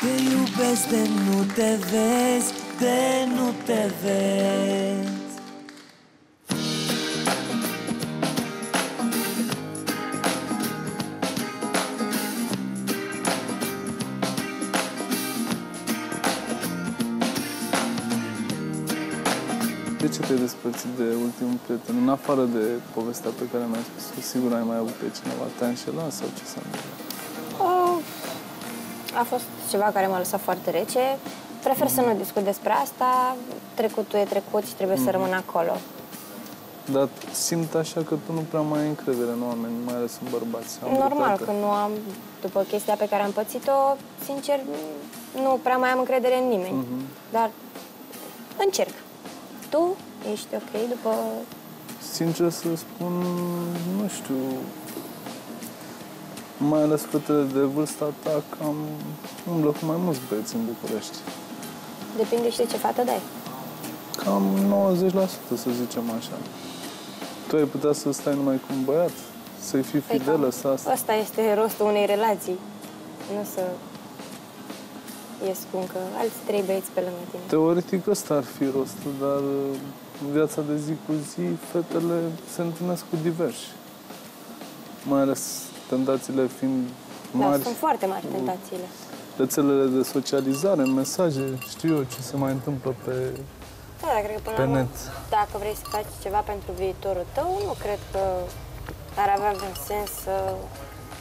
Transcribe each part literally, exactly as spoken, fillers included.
Te iubesc de nu te vezi, de nu te vezi. De ce te-ai despărțit de ultimul prieten? În afară de povestea pe care mi-ai spus-o, sigur ai mai avut pe cineva, te-a înșelat sau ce s-a întâmplat? A fost ceva care m-a lăsat foarte rece. Prefer mm. să nu discut despre asta. Trecutul e trecut și trebuie mm. să rămân acolo. Dar simt așa că tu nu prea mai ai încredere în oameni, mai ales în bărbați. Am Normal, că nu am, după chestia pe care am pățit-o, sincer, nu prea mai am încredere în nimeni. Mm -hmm. Dar încerc. Tu ești ok după... Sincer să spun, nu știu... Mai ales fetele de vârsta ta, cam umblă cu mai mulți băieți în București. Depinde și de ce fată dai. Cam nouăzeci la sută, să zicem așa. Tu ai putea să stai numai cu un băiat? Să-i fii fidelă, să asta? Asta este rostul unei relații. Nu să ies cu încă alți trei băieți pe lângă tine. Teoretic ăsta ar fi rostul, dar în viața de zi cu zi, fetele se întâlnesc cu diversi. Mai ales tentațiile fiind mari. Da, sunt foarte mari tentațiile. Rețelele de socializare, mesaje, știu eu ce se mai întâmplă pe net. Da, dar cred că până la urmă, dacă vrei să faci ceva pentru viitorul tău, nu cred că ar avea vreun sens să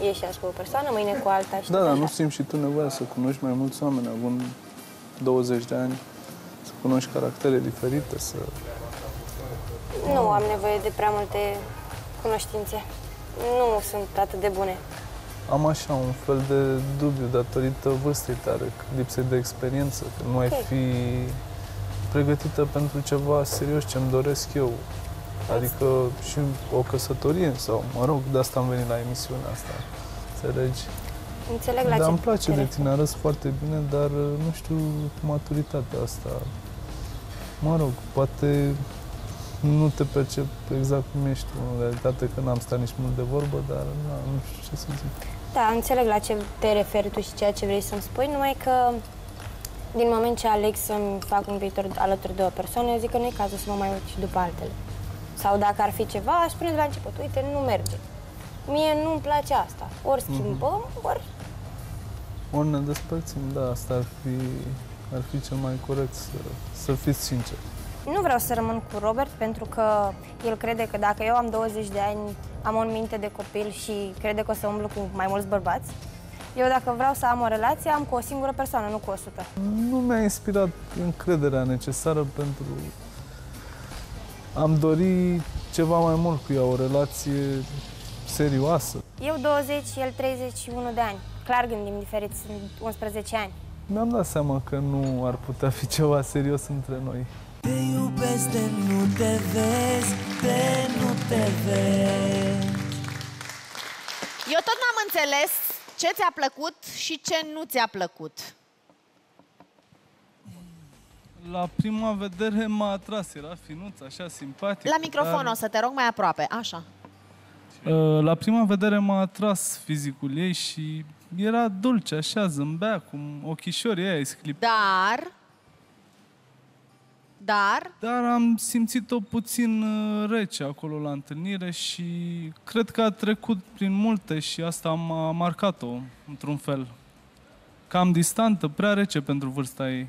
ieși azi cu o persoană, mâine cu alta și da, dar nu simți și tu nevoia să cunoști mai mulți oameni, având douăzeci de ani, să cunoști caractere diferite, să... Nu am nevoie de prea multe cunoștințe. Nu sunt atât de bune. Am așa un fel de dubiu datorită vârstei tale, lipsei de experiență, că nu okay. ai fi pregătită pentru ceva serios ce-mi doresc eu. Adică și o căsătorie sau, mă rog, de asta am venit la emisiunea asta. Înțelegi? Înțeleg la dar ce îmi place de tine, arăți foarte bine, dar nu știu maturitatea asta. Mă rog, poate... Nu te percep exact cum ești în realitate, că n-am stat nici mult de vorbă, dar na, nu știu ce să zic. Da, înțeleg la ce te referi tu și ceea ce vrei să-mi spui, numai că din moment ce aleg să-mi fac un viitor alături de o persoană, eu zic că nu e cazul să mă mai uit și după altele. Sau dacă ar fi ceva, aș spune de la început, uite, nu merge. Mie nu-mi place asta. Ori schimbăm, mm-hmm. ori... Ori ne despărțim, da, asta ar fi, ar fi cel mai corect, să, să fiți sinceri. Nu vreau să rămân cu Robert pentru că el crede că dacă eu am douăzeci de ani, am o minte de copil și crede că o să umblu cu mai mulți bărbați. Eu dacă vreau să am o relație, am cu o singură persoană, nu cu o sută. Nu mi-a inspirat încrederea necesară pentru... Am dorit ceva mai mult cu ea, o relație serioasă. Eu douăzeci, el treizeci și unu de ani. Clar gândim diferit, sunt unsprezece ani. Mi-am dat seama că nu ar putea fi ceva serios între noi. Te iubesc de nu te vezi, de nu te vezi. Eu tot n-am înțeles ce ți-a plăcut și ce nu ți-a plăcut. La prima vedere m-a atras, era finuț, așa, simpatic. La microfon dar... o să te rog mai aproape, așa. La prima vedere m-a atras fizicul ei și era dulce, așa, zâmbea, cu ochișorii ei sclipi. Dar... Dar? Dar am simțit-o puțin rece acolo la întâlnire și cred că a trecut prin multe și asta m-a marcat-o, într-un fel. Cam distantă, prea rece pentru vârsta ei.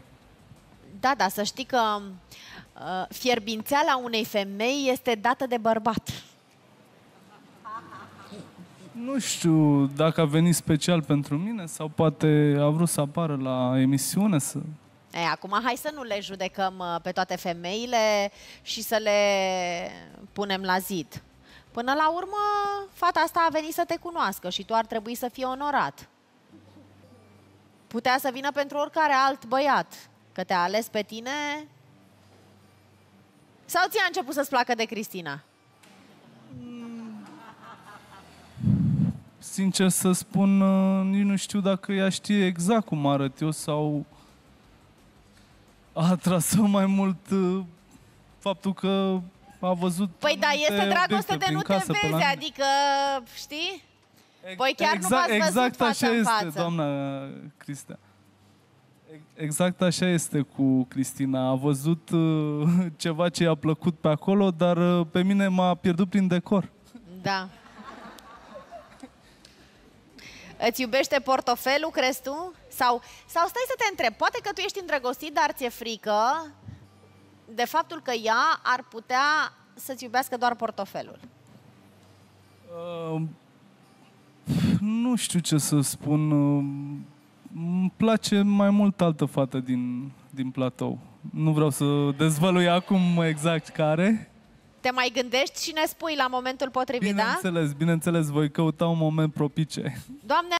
Da, da, să știi că uh, fierbințeala unei femei este dată de bărbat. Nu știu dacă a venit special pentru mine sau poate a vrut să apară la emisiune, să... E, acum hai să nu le judecăm pe toate femeile și să le punem la zid. Până la urmă, fata asta a venit să te cunoască și tu ar trebui să fii onorat. Putea să vină pentru oricare alt băiat, că te-a ales pe tine... Sau ți-a început să-ți placă de Cristina? Sincer să spun, nici nu știu dacă ea știe exact cum arăt eu sau... A atras-o mai mult uh, faptul că a văzut... Păi da, este dragoste de nu te vezi, adică, știi? Voi chiar exact, nu v-ați văzut față în față. Exact așa este, doamna Cristea. Exact așa este cu Cristina. A văzut uh, ceva ce i-a plăcut pe acolo, dar uh, pe mine m-a pierdut prin decor. Da. Îți iubește portofelul, crezi tu? Sau, sau stai să te întreb, poate că tu ești îndrăgostit, dar ți-e frică de faptul că ea ar putea să-ți iubească doar portofelul. Uh, nu știu ce să spun. Uh, îmi place mai mult altă fată din, din platou. Nu vreau să dezvălui acum exact care. Te mai gândești și ne spui la momentul potrivit, bineînțeles, da? Bineînțeles, bineînțeles, voi căuta un moment propice. Doamne